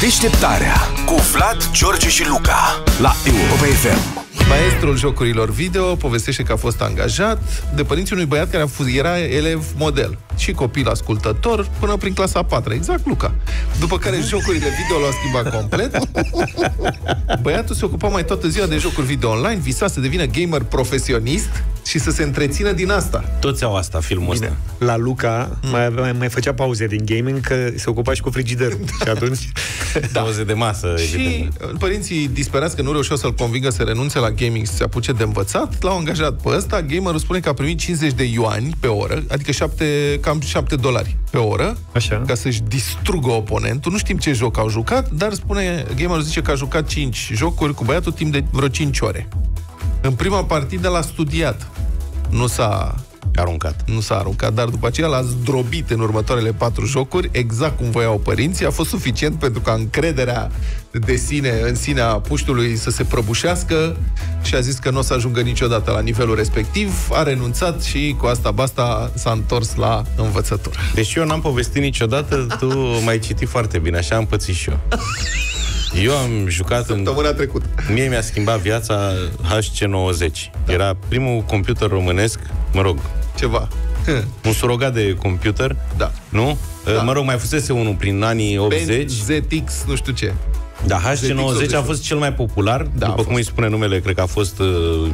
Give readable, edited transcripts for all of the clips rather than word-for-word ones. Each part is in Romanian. Deșteptarea cu Vlad, George și Luca la Europa FM. Maestrul jocurilor video povestește că a fost angajat de părinții unui băiat care era elev model și copil ascultător până prin clasa a 4-a. Exact, Luca. După care jocurile video l-au schimbat complet. Băiatul se ocupa mai toată ziua de jocuri video online, visa să devină gamer profesionist și să se întrețină din asta. Toți au asta, filmul ăsta. La Luca mai făcea pauze din gaming, că se ocupa și cu frigiderul. Și atunci... Da. Pauze de masă, evident. Și părinții disperați că nu reușeau să-l convingă să renunțe la gaming, să se apuce de învățat, l-au angajat pe ăsta. Gamerul spune că a primit 50 de yuani pe oră, adică cam 7 dolari pe oră. Așa. Ca să-și distrugă oponentul. Nu știm ce joc au jucat, dar spune, gamerul zice că a jucat 5 jocuri cu băiatul timp de vreo 5 ore. În prima partidă l-a studiat. Nu s-a aruncat. Nu s-a aruncat, dar după aceea l-a zdrobit în următoarele 4 jocuri, exact cum voiau părinții. A fost suficient pentru ca încrederea de sine, în sine a puștului să se prăbușească și a zis că nu o să ajungă niciodată la nivelul respectiv. A renunțat și cu asta basta, s-a întors la învățătură. Deși eu n-am povestit niciodată, tu m-ai citit foarte bine, așa am pățit și eu. Eu am jucat săptămâna trecută. Mie mi-a schimbat viața HC90. Da. Era primul computer românesc, mă rog, ceva. Un surogat de computer. Da. Nu? Da. Mă rog, mai fusese unul prin anii 80. ZX, nu știu ce. Da, HC90 a fost cel mai popular, da, după cum îi spune numele, cred că a fost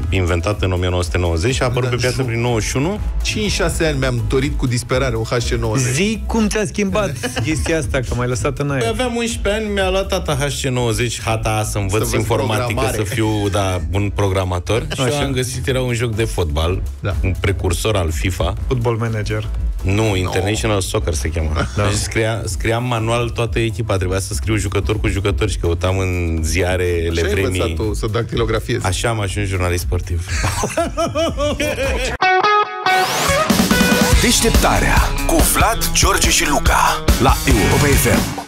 inventat în 1990 și a apărut pe piață prin 91. 5-6 ani mi-am dorit cu disperare un HC90. Zi cum ți-a schimbat chestia asta, că m-ai lăsat în aer. Păi aveam 11 ani, mi-a luat tata HC90 hata să învăț informatică, să fiu un programator. Și am găsit, era un joc de fotbal, un precursor al FIFA. Football Manager. Nu, International Soccer se cheamă. Scriam manual toată echipa, trebuia să scriu jucător cu jucător și căutam în ziare le premii. Așa ai tu, să dactilografiezi. Așa am ajuns jurnalist sportiv. Deșteptarea cu Vlad, George și Luca la Europa FM.